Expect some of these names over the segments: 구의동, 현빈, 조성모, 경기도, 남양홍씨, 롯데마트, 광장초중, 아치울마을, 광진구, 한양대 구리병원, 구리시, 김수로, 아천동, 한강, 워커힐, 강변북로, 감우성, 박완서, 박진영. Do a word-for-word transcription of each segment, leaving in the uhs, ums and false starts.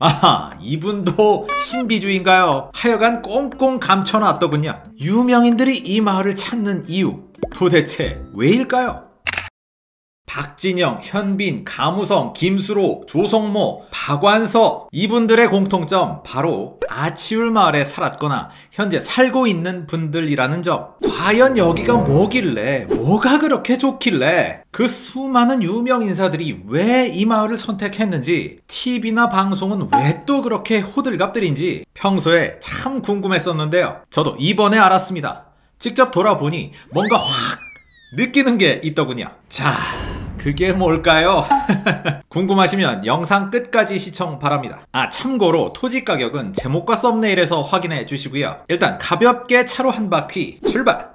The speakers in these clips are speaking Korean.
아하, 이분도 신비주의인가요? 하여간 꽁꽁 감춰놨더군요. 유명인들이 이 마을을 찾는 이유, 도대체 왜일까요? 박진영, 현빈, 감우성, 김수로, 조성모, 박완서, 이분들의 공통점 바로 아치울마을에 살았거나 현재 살고 있는 분들이라는 점. 과연 여기가 뭐길래, 뭐가 그렇게 좋길래 그 수많은 유명인사들이 왜 이 마을을 선택했는지, 티비나 방송은 왜 또 그렇게 호들갑들인지 평소에 참 궁금했었는데요. 저도 이번에 알았습니다. 직접 돌아보니 뭔가 확 느끼는 게 있더군요. 자, 그게 뭘까요? 궁금하시면 영상 끝까지 시청 바랍니다. 아, 참고로 토지 가격은 제목과 썸네일에서 확인해 주시고요. 일단 가볍게 차로 한 바퀴 출발!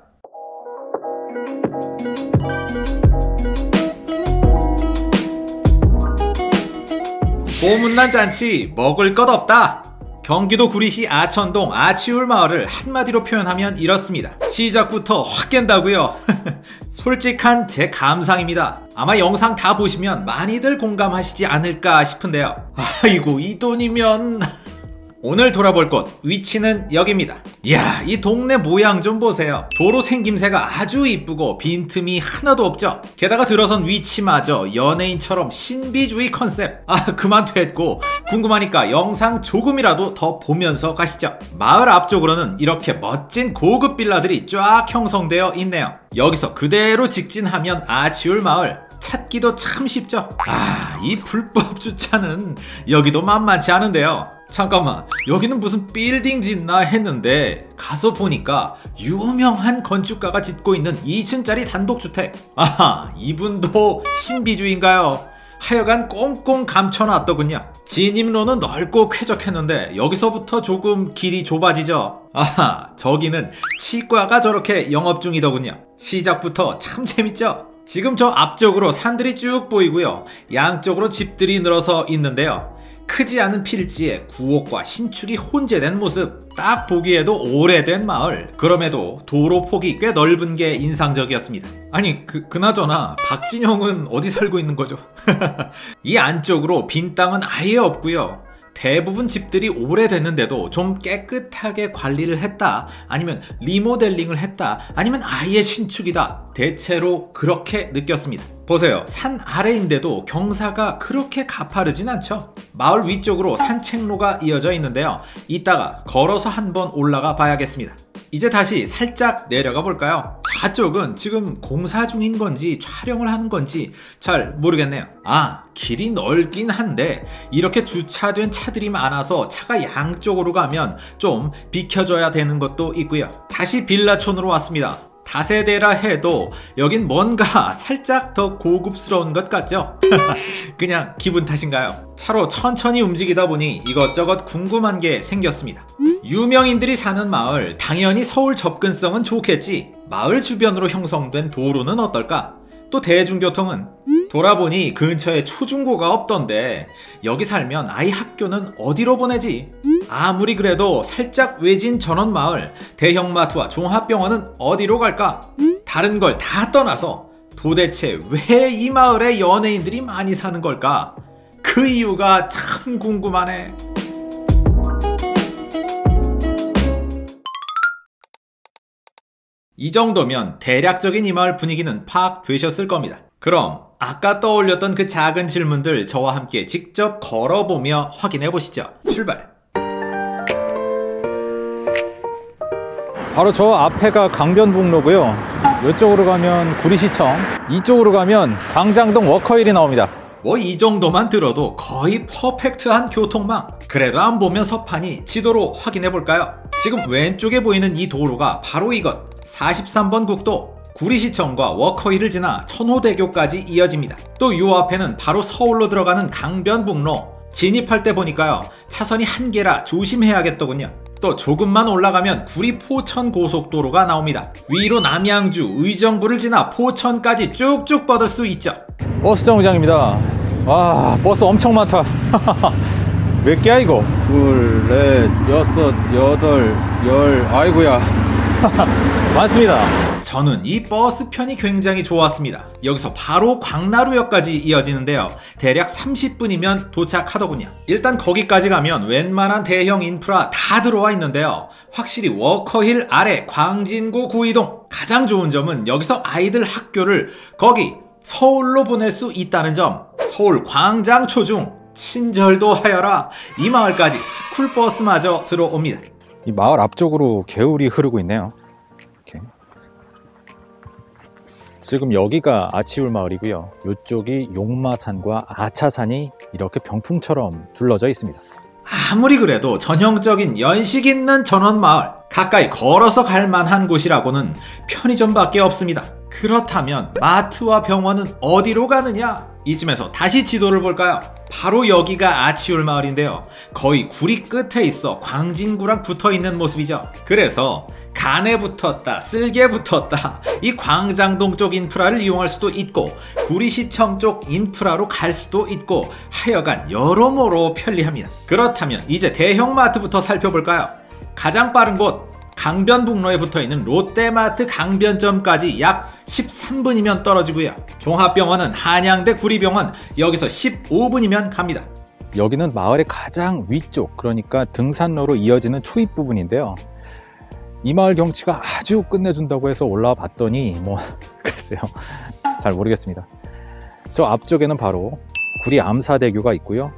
소문난 잔치, 먹을 것 없다! 경기도 구리시 아천동 아치울마을을 한마디로 표현하면 이렇습니다. 시작부터 확 깬다고요? 솔직한 제 감상입니다. 아마 영상 다 보시면 많이들 공감하시지 않을까 싶은데요. 아이고, 이 돈이면... 오늘 돌아볼 곳, 위치는 여기입니다. 이야, 이 동네 모양 좀 보세요. 도로 생김새가 아주 이쁘고 빈틈이 하나도 없죠. 게다가 들어선 위치마저 연예인처럼 신비주의 컨셉. 아, 그만 됐고, 궁금하니까 영상 조금이라도 더 보면서 가시죠. 마을 앞쪽으로는 이렇게 멋진 고급 빌라들이 쫙 형성되어 있네요. 여기서 그대로 직진하면 아치울마을, 찾기도 참 쉽죠. 아, 이 불법 주차는 여기도 만만치 않은데요. 잠깐만, 여기는 무슨 빌딩 짓나 했는데 가서 보니까 유명한 건축가가 짓고 있는 이층짜리 단독주택. 아하, 이분도 신비주의인가요? 하여간 꽁꽁 감춰놨더군요. 진입로는 넓고 쾌적했는데 여기서부터 조금 길이 좁아지죠. 아하, 저기는 치과가 저렇게 영업 중이더군요. 시작부터 참 재밌죠? 지금 저 앞쪽으로 산들이 쭉 보이고요, 양쪽으로 집들이 늘어서 있는데요, 크지 않은 필지에 구옥과 신축이 혼재된 모습. 딱 보기에도 오래된 마을. 그럼에도 도로 폭이 꽤 넓은 게 인상적이었습니다. 아니, 그, 그나저나 박진영은 어디 살고 있는 거죠? 이 안쪽으로 빈 땅은 아예 없고요, 대부분 집들이 오래됐는데도 좀 깨끗하게 관리를 했다, 아니면 리모델링을 했다, 아니면 아예 신축이다, 대체로 그렇게 느꼈습니다. 보세요, 산 아래인데도 경사가 그렇게 가파르진 않죠. 마을 위쪽으로 산책로가 이어져 있는데요, 이따가 걸어서 한번 올라가 봐야겠습니다. 이제 다시 살짝 내려가 볼까요? 좌쪽은 지금 공사 중인 건지 촬영을 하는 건지 잘 모르겠네요. 아, 길이 넓긴 한데 이렇게 주차된 차들이 많아서 차가 양쪽으로 가면 좀 비켜줘야 되는 것도 있고요. 다시 빌라촌으로 왔습니다. 다세대라 해도 여긴 뭔가 살짝 더 고급스러운 것 같죠? 그냥 기분 탓인가요? 차로 천천히 움직이다 보니 이것저것 궁금한 게 생겼습니다. 유명인들이 사는 마을, 당연히 서울 접근성은 좋겠지. 마을 주변으로 형성된 도로는 어떨까? 또 대중교통은? 돌아보니 근처에 초중고가 없던데 여기 살면 아이 학교는 어디로 보내지? 아무리 그래도 살짝 외진 전원 마을, 대형마트와 종합병원은 어디로 갈까? 다른 걸 다 떠나서 도대체 왜 이 마을에 연예인들이 많이 사는 걸까? 그 이유가 참 궁금하네. 이 정도면 대략적인 이 마을 분위기는 파악되셨을 겁니다. 그럼 아까 떠올렸던 그 작은 질문들 저와 함께 직접 걸어보며 확인해 보시죠. 출발! 바로 저 앞에가 강변북로고요, 이쪽으로 가면 구리시청, 이쪽으로 가면 광장동 워커힐이 나옵니다. 뭐 이 정도만 들어도 거의 퍼펙트한 교통망. 그래도 안 보면 서판이 지도로 확인해 볼까요? 지금 왼쪽에 보이는 이 도로가 바로 이것, 사십삼 번 국도. 구리시청과 워커힐을 지나 천호대교까지 이어집니다. 또 요 앞에는 바로 서울로 들어가는 강변북로. 진입할 때 보니까요, 차선이 한 개라 조심해야겠더군요. 또 조금만 올라가면 구리 포천 고속도로가 나옵니다. 위로 남양주, 의정부를 지나 포천까지 쭉쭉 뻗을 수 있죠. 버스 정류장입니다. 와, 버스 엄청 많다. 몇 개야 이거? 둘, 넷, 여섯, 여덟, 열, 아이고야. 많습니다. 저는 이 버스편이 굉장히 좋았습니다. 여기서 바로 광나루역까지 이어지는데요, 대략 삼십 분이면 도착하더군요. 일단 거기까지 가면 웬만한 대형 인프라 다 들어와 있는데요, 확실히 워커힐 아래 광진구 구의동, 가장 좋은 점은 여기서 아이들 학교를 거기 서울로 보낼 수 있다는 점. 서울 광장초중, 친절도 하여라. 이 마을까지 스쿨버스마저 들어옵니다. 이 마을 앞쪽으로 개울이 흐르고 있네요. 이렇게. 지금 여기가 아치울마을이고요, 이쪽이 용마산과 아차산이 이렇게 병풍처럼 둘러져 있습니다. 아무리 그래도 전형적인 연식 있는 전원마을, 가까이 걸어서 갈만한 곳이라고는 편의점밖에 없습니다. 그렇다면 마트와 병원은 어디로 가느냐? 이쯤에서 다시 지도를 볼까요? 바로 여기가 아치울마을인데요, 거의 구리 끝에 있어 광진구랑 붙어있는 모습이죠. 그래서 간에 붙었다, 쓸개 붙었다, 이 광장동 쪽 인프라를 이용할 수도 있고 구리시청 쪽 인프라로 갈 수도 있고, 하여간 여러모로 편리합니다. 그렇다면 이제 대형마트부터 살펴볼까요? 가장 빠른 곳 강변북로에 붙어있는 롯데마트 강변점까지 약 십삼 분이면 떨어지고요, 종합병원은 한양대 구리병원, 여기서 십오 분이면 갑니다. 여기는 마을의 가장 위쪽, 그러니까 등산로로 이어지는 초입 부분인데요, 이 마을 경치가 아주 끝내준다고 해서 올라와 봤더니 뭐 글쎄요, 잘 모르겠습니다. 저 앞쪽에는 바로 구리 암사대교가 있고요,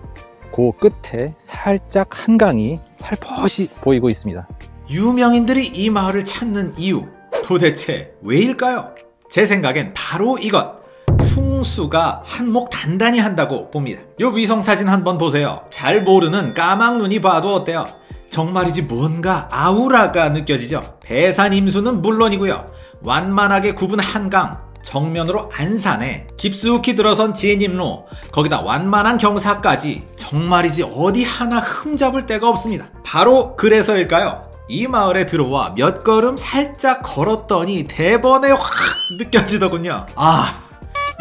그 끝에 살짝 한강이 살포시 보이고 있습니다. 유명인들이 이 마을을 찾는 이유, 도대체 왜일까요? 제 생각엔 바로 이것, 풍수가 한몫 단단히 한다고 봅니다. 요 위성사진 한번 보세요. 잘 모르는 까막눈이 봐도 어때요? 정말이지 뭔가 아우라가 느껴지죠. 배산 임수는 물론이고요, 완만하게 굽은 한강, 정면으로 안산에 깊숙이 들어선 진입로, 거기다 완만한 경사까지, 정말이지 어디 하나 흠잡을 데가 없습니다. 바로 그래서일까요? 이 마을에 들어와 몇 걸음 살짝 걸었더니 대번에 확 느껴지더군요. 아,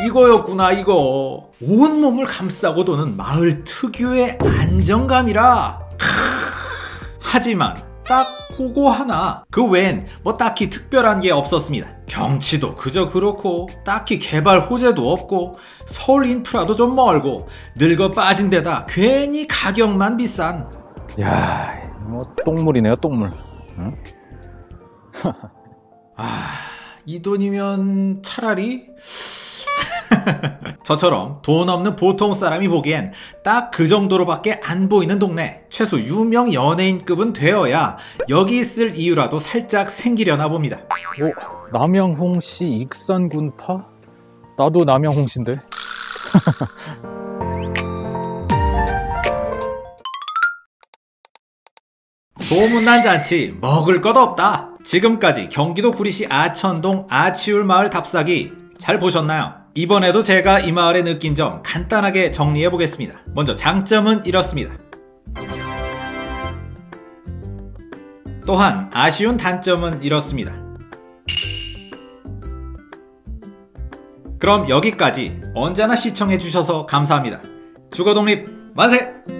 이거였구나 이거. 온몸을 감싸고 도는 마을 특유의 안정감이라. 크으. 하지만 딱 그거 하나, 그 외엔 뭐 딱히 특별한 게 없었습니다. 경치도 그저 그렇고 딱히 개발 호재도 없고 서울 인프라도 좀 멀고 늙어 빠진 데다 괜히 가격만 비싼. 야, 뭐 똥물이네요 똥물. 응? 아, 이 돈이면 차라리 저처럼 돈 없는 보통 사람이 보기엔 딱 그 정도로밖에 안 보이는 동네, 최소 유명 연예인급은 되어야 여기 있을 이유라도 살짝 생기려나 봅니다. 오, 남양홍씨 익산군파? 나도 남양홍씨인데. 소문난 잔치, 먹을 것 없다. 지금까지 경기도 구리시 아천동 아치울마을 답사기 잘 보셨나요? 이번에도 제가 이 마을에 느낀 점 간단하게 정리해 보겠습니다. 먼저 장점은 이렇습니다. 또한 아쉬운 단점은 이렇습니다. 그럼 여기까지. 언제나 시청해 주셔서 감사합니다. 주거독립 만세!